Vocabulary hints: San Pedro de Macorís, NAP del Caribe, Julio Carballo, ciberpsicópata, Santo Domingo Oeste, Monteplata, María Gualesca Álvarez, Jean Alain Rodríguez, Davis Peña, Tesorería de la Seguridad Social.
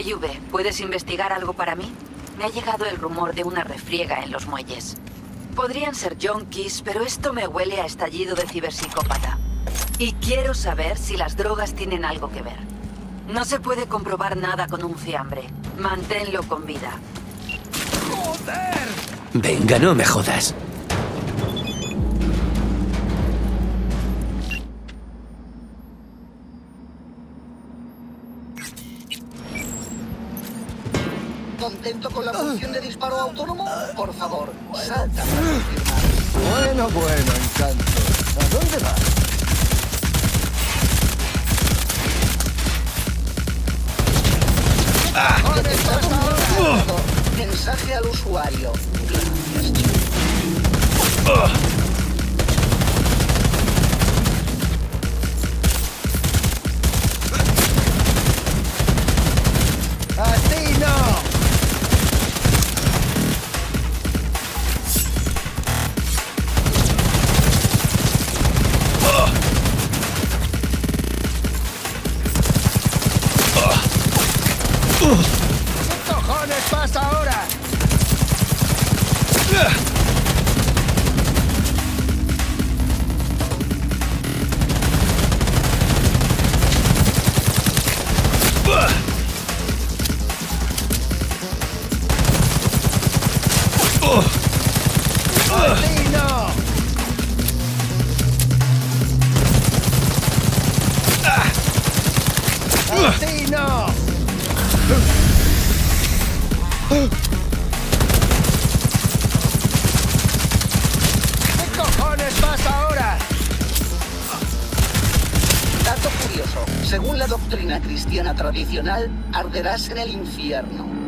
EV, ¿puedes investigar algo para mí? Me ha llegado el rumor de una refriega en los muelles. Podrían ser junkies, pero esto me huele a estallido de ciberpsicópata. Y quiero saber si las drogas tienen algo que ver. No se puede comprobar nada con un fiambre. Manténlo con vida. ¡Joder! Venga, no me jodas. ¿Contento con la función de disparo autónomo? Por favor, salta. Bueno, bueno, encanto. ¿A dónde vas? Mensaje al usuario. Gracias, chico. ¡Así no! ¿Qué cojones pasa ahora? Tradicional, arderás en el infierno.